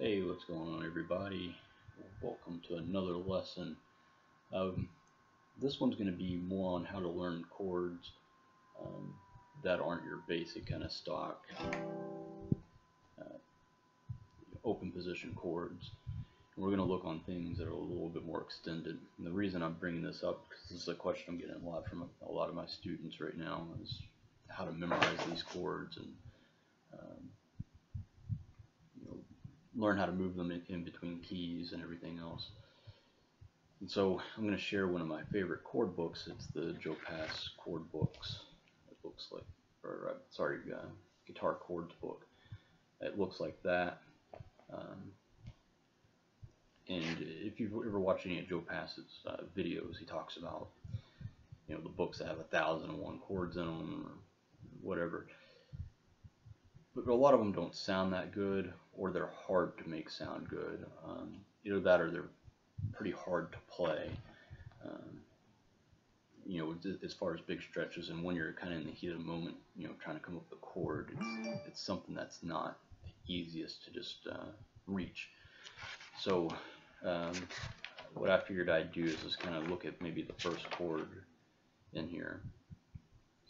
Hey, what's going on, everybody? Welcome to another lesson. This one's going to be more on how to learn chords that aren't your basic kind of stock open position chords. And we're going to look on things that are a little bit more extended. And the reason I'm bringing this up, because this is a question I'm getting a lot from a lot of my students right now, is how to memorize these chords and learn how to move them in between keys and everything else. And so I'm going to share one of my favorite chord books. It's the Joe Pass chord books. It looks like, or sorry, guitar chords book. It looks like that. And if you've ever watched any of Joe Pass's videos, he talks about the books that have 1001 chords in them or whatever. But a lot of them don't sound that good, or they're hard to make sound good. Either that or they're pretty hard to play, as far as big stretches. And when you're kind of in the heat of the moment, trying to come up with a chord, it's something that's not the easiest to just reach. So what I figured I'd do is just kind of look at maybe the first chord in here.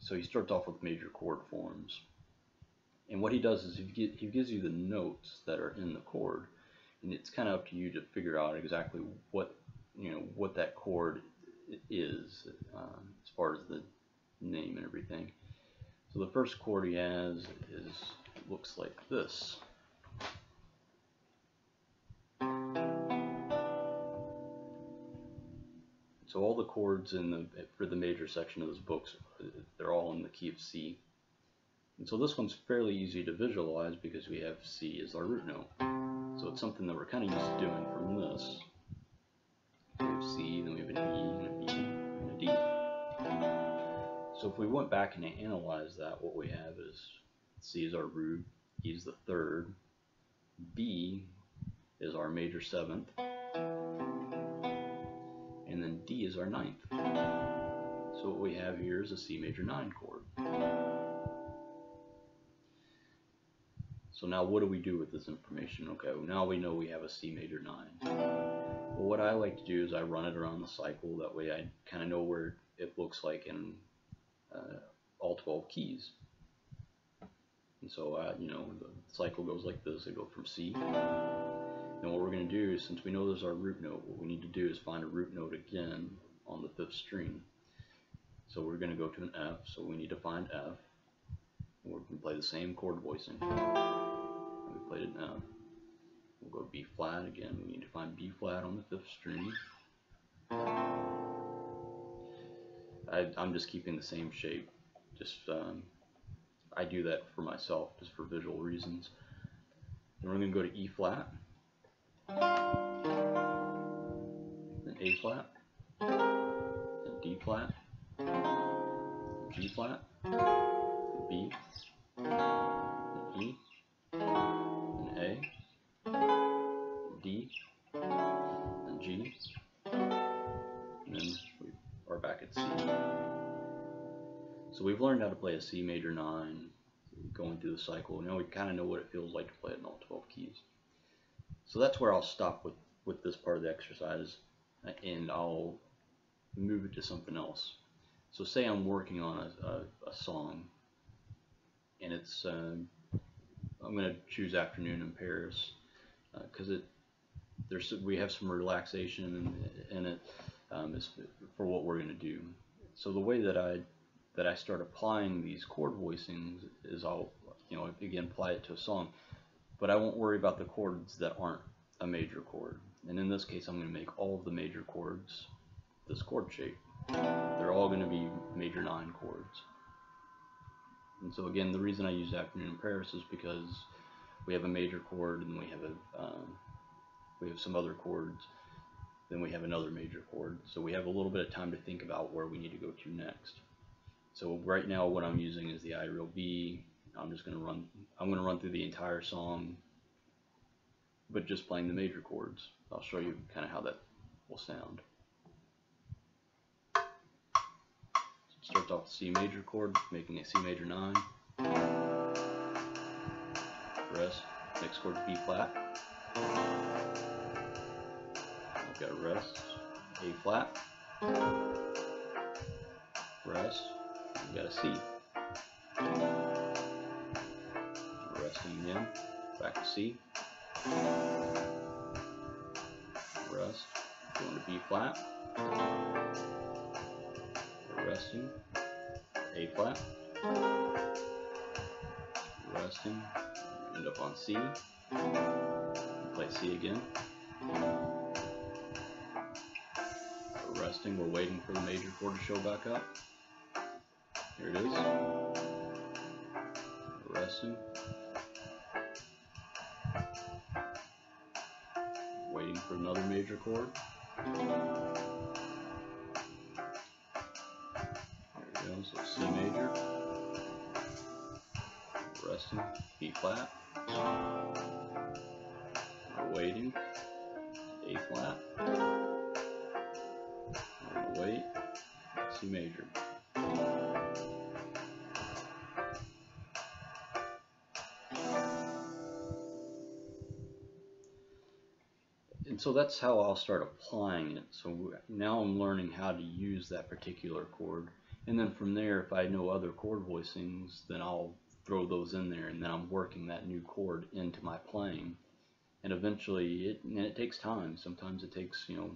So he starts off with major chord forms. And what he does is he gives you the notes that are in the chord, and it's kind of up to you to figure out exactly what what that chord is as far as the name and everything. So the first chord he has looks like this. So all the chords in for the major section of this book, they're all in the key of C. And so this one's fairly easy to visualize because we have C as our root note. So it's something that we're kind of used to doing from this. We have C, then we have an E, and a B, and a D. So if we went back and analyze that, what we have is C is our root, E is the third, B is our major seventh, and then D is our ninth. So what we have here is a C major 9 chord. So now what do we do with this information? Okay, well now we know we have a C major 9. Well, what I like to do is I run it around the cycle. That way I kind of know where it looks like in all 12 keys. And so, the cycle goes like this. I go from C. And what we're going to do is, since we know there's our root note, what we need to do is find a root note again on the 5th string. So we're going to go to an F, so we need to find F. And we're going to play the same chord voicing. We played it now. We'll go to B flat again. We need to find B flat on the 5th string. I'm just keeping the same shape. Just I do that for myself, just for visual reasons. Then we're going to go to E flat, then A flat, then D flat, G flat, B, then E. D, and G, and then we are back at C. So we've learned how to play a C major 9 going through the cycle. Now we kind of know what it feels like to play it in all 12 keys. So that's where I'll stop with this part of the exercise, and I'll move it to something else. So say I'm working on a song, and it's I'm going to choose Afternoon in Paris because we have some relaxation in it for what we're going to do. So the way that I start applying these chord voicings is I'll again apply it to a song, but I won't worry about the chords that aren't a major chord. And in this case, I'm going to make all of the major chords this chord shape. They're all going to be major 9 chords. And so again, the reason I use Afternoon in Paris is because we have a major chord, and we have some other chords, then we have another major chord. So we have a little bit of time to think about where we need to go to next. So right now what I'm using is the iReal B. I'm going to run through the entire song, but just playing the major chords. I'll show you kind of how that will sound. So it starts off the C major chord, making a C major 9. Rest, next chord is B flat. You've got rest, A flat, rest, you got a C. Resting again, back to C. Rest, going to B flat, resting, A flat, resting, end up on C, play C again. Resting, we're waiting for the major chord to show back up. Here it is. Resting. Waiting for another major chord. There it goes, so C major. Resting, B flat. We're waiting, A flat. We're wait, C major. And so that's how I'll start applying it. So now I'm learning how to use that particular chord. And then from there, if I know other chord voicings, then I'll throw those in there, and then I'm working that new chord into my playing. And eventually, it takes time. Sometimes it takes, you know,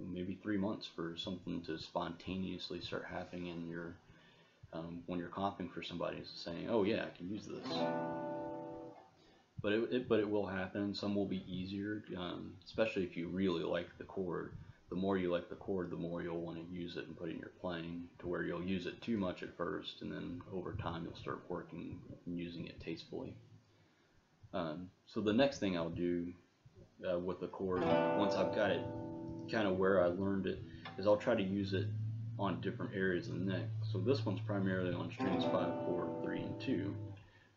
maybe 3 months for something to spontaneously start happening in your, when you're comping for somebody, is saying, oh yeah, I can use this. But it will happen. Some will be easier, especially if you really like the chord. The more you like the chord, the more you'll want to use it and put it in your playing, to where you'll use it too much at first, and then over time you'll start working and using it tastefully. So the next thing I'll do with the chord, once I've got it kind of where I learned it, is I'll try to use it on different areas of the neck. So this one's primarily on strings 5, 4, 3, and 2.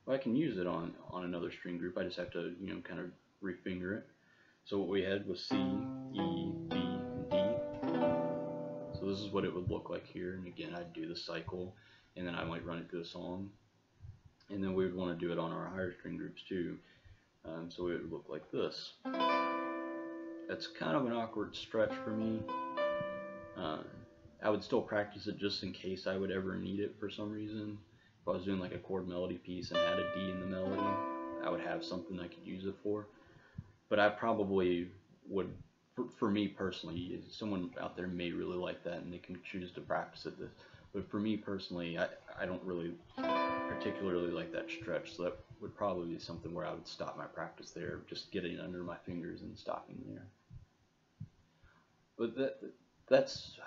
Well, I can use it on another string group. I just have to, you know, kind of refinger it. So what we had was C, E, B, and D. So this is what it would look like here. And again, I'd do the cycle, and then I might run it through a song. And then we would want to do it on our higher string groups too. So it would look like this. That's kind of an awkward stretch for me. I would still practice it just in case I would ever need it for some reason. If I was doing like a chord melody piece and had a D in the melody, I would have something I could use it for. But I probably would, for me personally, someone out there may really like that and they can choose to practice it. But for me personally, I don't really particularly like that stretch, so that would probably be something where I would stop my practice there, just getting under my fingers and stopping there. But that's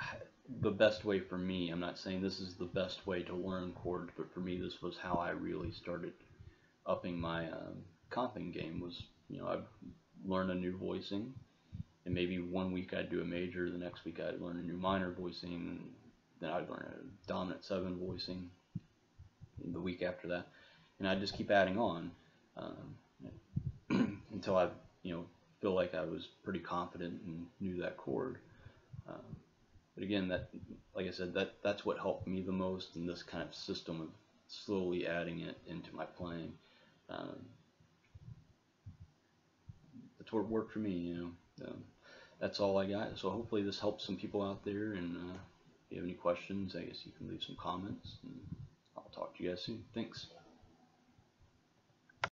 the best way for me. I'm not saying this is the best way to learn chords, but for me this was how I really started upping my comping game. Was, you know, I'd learn a new voicing, and maybe one week I'd do a major, the next week I'd learn a new minor voicing, then I'd learn a dominant 7 voicing the week after that, and I just keep adding on until I, you know, feel like I was pretty confident and knew that chord. But again, that, like I said, that's what helped me the most in this kind of system of slowly adding it into my playing. That's what worked for me, you know. That's all I got. So hopefully this helps some people out there. And if you have any questions, I guess you can leave some comments. And I'll talk to you guys soon. Thanks.